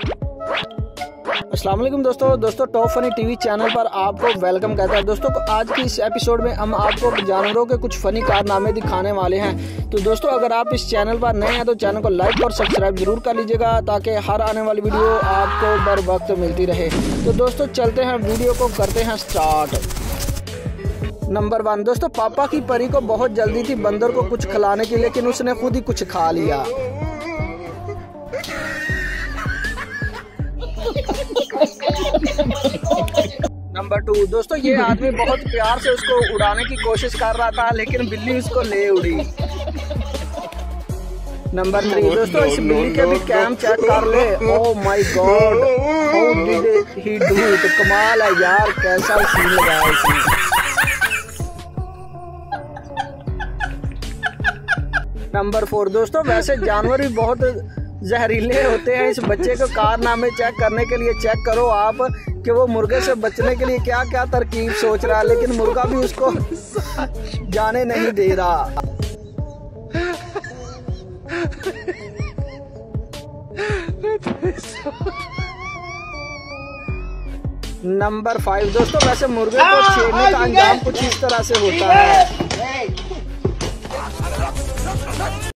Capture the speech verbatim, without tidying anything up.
अस्सलाम वालेकुम दोस्तों दोस्तों टॉप फनी टीवी चैनल पर आपको वेलकम करता है। दोस्तों आज की इस एपिसोड में हम आपको जानवरों के कुछ फ़नी कारनामे दिखाने वाले हैं। तो दोस्तों अगर आप इस चैनल पर नए हैं तो चैनल को लाइक और सब्सक्राइब जरूर कर लीजिएगा ताकि हर आने वाली वीडियो आपको बर वक्त मिलती रहे। तो दोस्तों चलते हैं वीडियो को करते हैं स्टार्ट। नंबर वन दोस्तों, पापा की परी को बहुत जल्दी थी बंदर को कुछ खिलाने की, लेकिन उसने खुद ही कुछ खा लिया। नंबर टू दोस्तों, ये आदमी बहुत प्यार से उसको उड़ाने की कोशिश कर रहा था, लेकिन बिल्ली उसको ले उड़ी। नंबर थ्री दोस्तों, इस बिल्ली के भी कैम चेक कर ले। Oh my God, how did he do it. कमाल है यार, कैसा सीन लगाया इसने। नंबर फोर दोस्तों, वैसे जानवर भी बहुत जहरीले होते हैं। इस बच्चे को कारनामे चेक करने के लिए चेक करो आप कि वो मुर्गे से बचने के लिए क्या क्या तरकीब सोच रहा है, लेकिन मुर्गा भी उसको जाने नहीं दे रहा। नंबर फाइव दोस्तों, वैसे मुर्गे को छेड़ने का अंजाम कुछ इस तरह से होता है।